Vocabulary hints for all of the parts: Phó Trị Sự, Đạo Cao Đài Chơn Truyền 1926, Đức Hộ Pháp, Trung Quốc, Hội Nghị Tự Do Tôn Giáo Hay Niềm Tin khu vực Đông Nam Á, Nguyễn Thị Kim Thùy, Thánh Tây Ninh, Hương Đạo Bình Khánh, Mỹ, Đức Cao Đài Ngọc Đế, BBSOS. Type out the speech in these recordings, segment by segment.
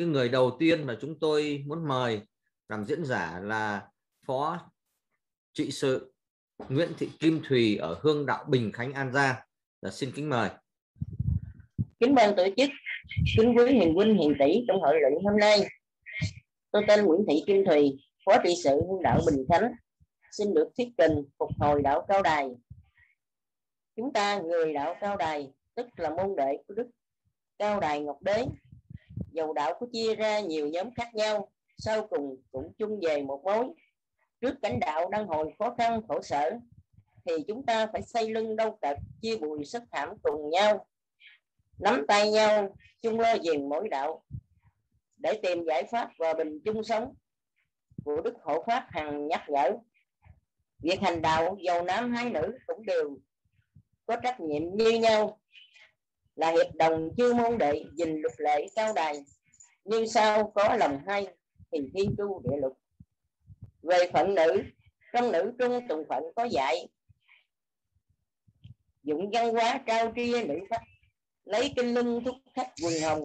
cái người đầu tiên mà chúng tôi muốn mời làm diễn giả là Phó trị-sự Nguyễn Thị Kim Thùy ở Hương Đạo Bình Khánh, An Giang. Xin kính mời. Kính ban tổ chức, kính quý hiền huynh hiền tỷ trong hội luận hôm nay. Tôi tên Nguyễn Thị Kim Thùy, Phó trị-sự Hương Đạo Bình Khánh, xin được thuyết trình phục hồi đạo Cao Đài. Chúng ta người đạo Cao Đài, tức là môn đệ của Đức Cao Đài Ngọc Đế. Dầu đạo có chia ra nhiều nhóm khác nhau, sau cùng cũng chung về một mối. Trước cảnh đạo đang hồi khó khăn khổ sở, thì chúng ta phải xây lưng đau cật, chia bùi sức thảm cùng nhau, nắm tay nhau, chung lo viền mỗi đạo, để tìm giải pháp và bình chung sống của Đức Hộ Pháp hằng nhắc nhở. Việc hành đạo giàu nam hay nữ cũng đều có trách nhiệm như nhau, là hiệp đồng chư môn đệ gìn luật lệ Cao Đài, như sau có lòng hay thì thiên chu địa lục. Về phận nữ, trong nữ trung tùng phận có dạy dụng văn hóa trao tria nữ khách, lấy kinh lưng thúc khách quần hồng,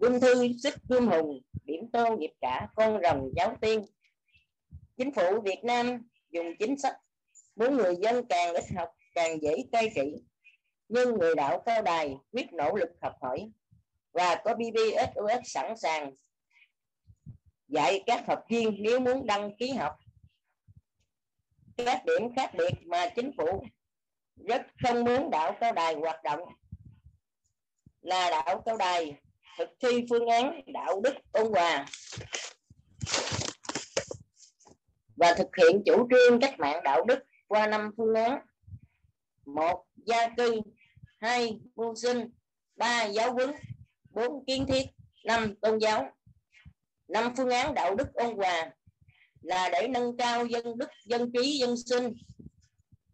quân thư sức gươm hùng, điểm tô nghiệp cả con rồng giáo tiên. Chính phủ Việt Nam dùng chính sách muốn người dân càng ít học càng dễ cai trị, nhưng người đạo Cao Đài quyết nỗ lực học hỏi và có BBSOS sẵn sàng dạy các học viên nếu muốn đăng ký học. Các điểm khác biệt mà chính phủ rất không muốn đạo Cao Đài hoạt động là đạo Cao Đài thực thi phương án đạo đức ôn hòa và thực hiện chủ trương cách mạng đạo đức qua 5 phương án: 1. Gia cư, 2. Mưu sinh, 3. Giáo huấn, 4. Kiến thiết, 5. Tôn giáo. 5 phương án đạo đức ôn hòa là để nâng cao dân đức, dân trí, dân sinh.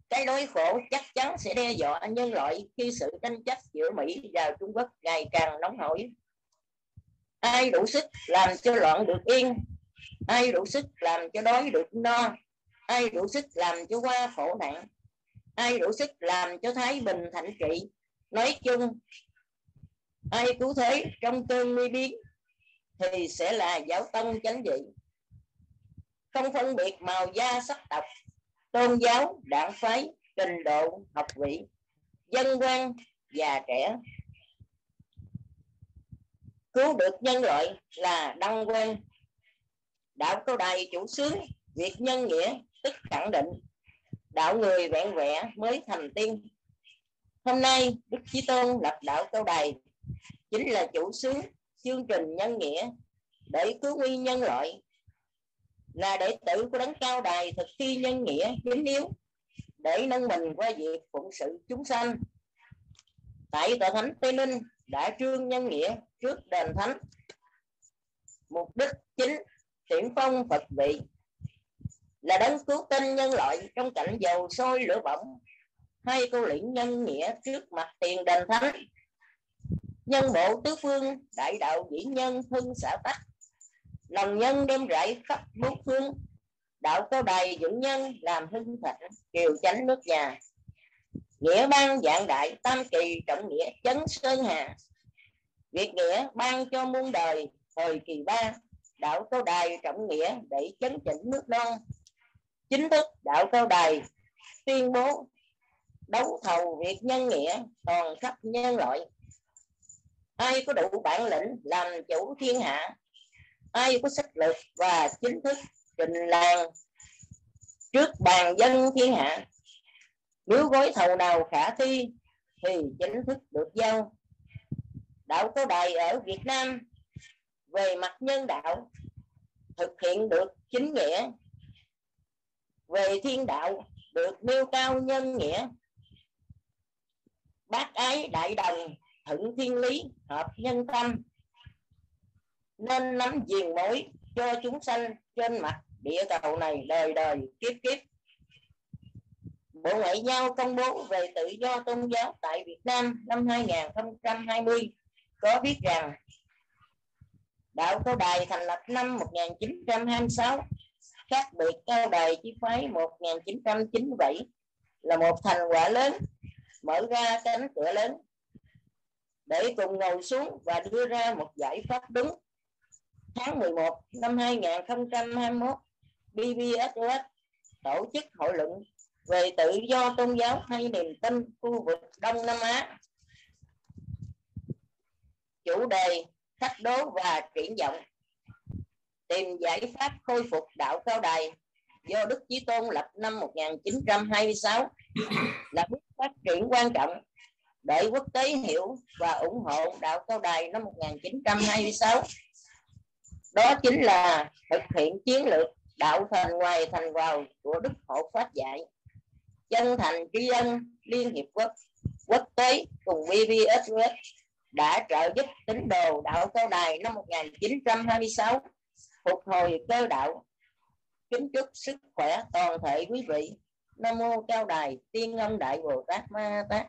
Cái đói khổ chắc chắn sẽ đe dọa nhân loại khi sự tranh chấp giữa Mỹ và Trung Quốc ngày càng nóng hổi. Ai đủ sức làm cho loạn được yên, ai đủ sức làm cho đói được no, ai đủ sức làm cho qua khổ nạn, ai đủ sức làm cho thái bình thạnh trị. Nói chung, ai cứu thế trong cơn nguy biến thì sẽ là giáo tông chánh trị, không phân biệt màu da sắc tộc, tôn giáo, đảng phái, trình độ, học vị, dân quan, già trẻ. Cứu được nhân loại là đăng quang. Đạo Cao Đài chủ xướng việc nhân nghĩa, tức khẳng định đạo người vẹn vẹn mới thành tiên. Hôm nay Đức Chí Tôn lập đạo Cao Đài chính là chủ xướng chương trình nhân nghĩa để cứu nguy nhân loại, là đệ tử của Đấng Cao Đài thực thi nhân nghĩa chính yếu để nâng mình qua việc phụng sự chúng sanh. Tại tòa Thánh Tây Ninh đã trương nhân nghĩa trước đền thánh, mục đích chính triển phong Phật vị là đấng cứu tinh nhân loại trong cảnh dầu sôi lửa bỏng. Hai câu liễn nhân nghĩa trước mặt tiền đền thánh: nhân bộ tứ phương, đại đạo dĩ nhân hưng xã tắc, lòng nhân đem rải khắp bốn phương. Đạo Cao Đài dưỡng nhân làm hưng thịnh, kiều chánh nước nhà. Nghĩa ban dạng đại, tam kỳ trọng nghĩa chấn sơn hà. Việc nghĩa ban cho muôn đời, thời kỳ ba, đạo Cao Đài trọng nghĩa để chấn chỉnh nước non. Chính thức đạo Cao Đài tuyên bố đấu thầu việc nhân nghĩa toàn khắp nhân loại. Ai có đủ bản lĩnh làm chủ thiên hạ, ai có sức lực và chính thức trình làng trước bàn dân thiên hạ, nếu gói thầu nào khả thi thì chính thức được giao. Đạo Cao Đài ở Việt Nam về mặt nhân đạo thực hiện được chính nghĩa, về thiên đạo được nêu cao nhân nghĩa. Bác ái đại đồng, thượng thiên lý, hợp nhân tâm, nên nắm viền mối cho chúng sanh trên mặt địa cầu này đời đời kiếp kiếp. Bộ Ngoại giao công bố về tự do tôn giáo tại Việt Nam năm 2020 có viết rằng đạo Cao Đài thành lập năm 1926, khác biệt Cao Đài chi phái 1997 là một thành quả lớn, mở ra cánh cửa lớn để cùng ngồi xuống và đưa ra một giải pháp đúng tháng 11 năm 2021, BBSOS tổ chức hội luận về tự do tôn giáo hay niềm tin khu vực Đông Nam Á. Chủ đề thách đố và triển vọng tìm giải pháp khôi phục đạo Cao Đài do Đức Chí Tôn lập năm 1926 là bước phát triển quan trọng để quốc tế hiểu và ủng hộ đạo Cao Đài năm 1926. Đó chính là thực hiện chiến lược đạo thành ngoài thành vào của Đức Hộ Pháp dạy, chân thành tri ân Liên Hiệp Quốc, quốc tế cùng BBSOS đã trợ giúp tín đồ đạo Cao Đài năm 1926 phục hồi cơ đạo. Kính chúc sức khỏe toàn thể quý vị. Nam mô Cao Đài Tiên Ông Đại Bồ Tát Ma Ha Tát.